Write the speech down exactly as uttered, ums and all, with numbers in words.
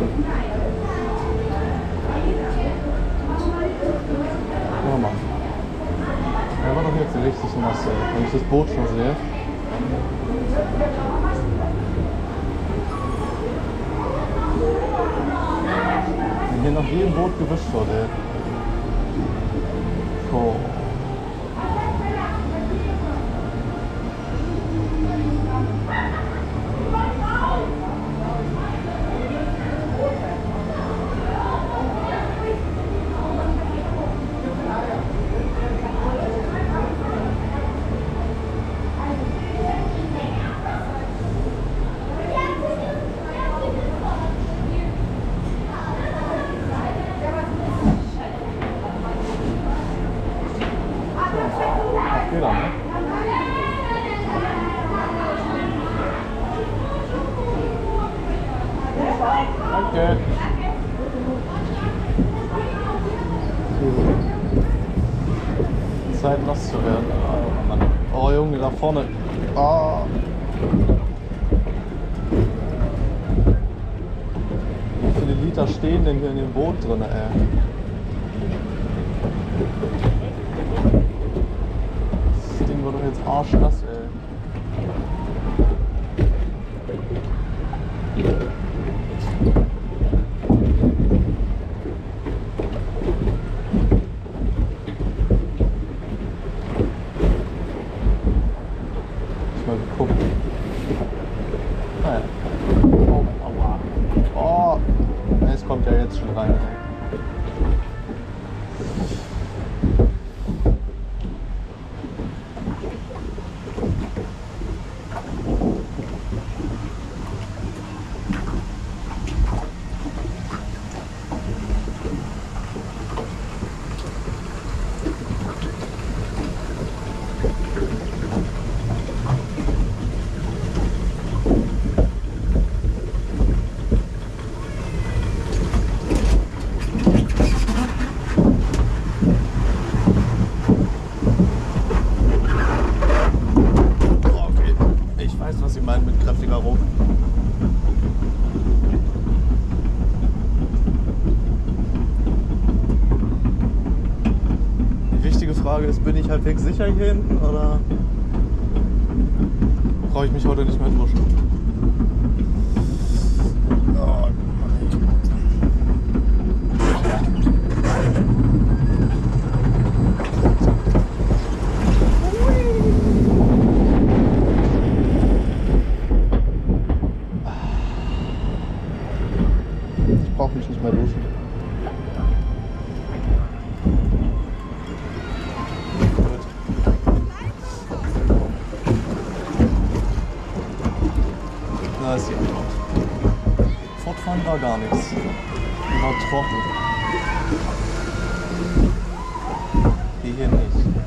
Mal. Er war doch jetzt die richtige Masse, wenn ich das Boot schon sehe. Wenn hier noch jedem Boot gewischt wurde. Cool. Zeit nass zu werden. Oh Mann. Oh Junge, da vorne. Oh. Wie viele Liter stehen denn hier in dem Boot drin, ey? Das Ding wird doch jetzt arschnass, ey. Jetzt bin ich halbwegs sicher hier hinten, oder brauche ich mich heute nicht mehr duschen? Oh. Ich brauche mich nicht mehr duschen. Fortfahren war gar nichts. War trocken. Die hier nicht.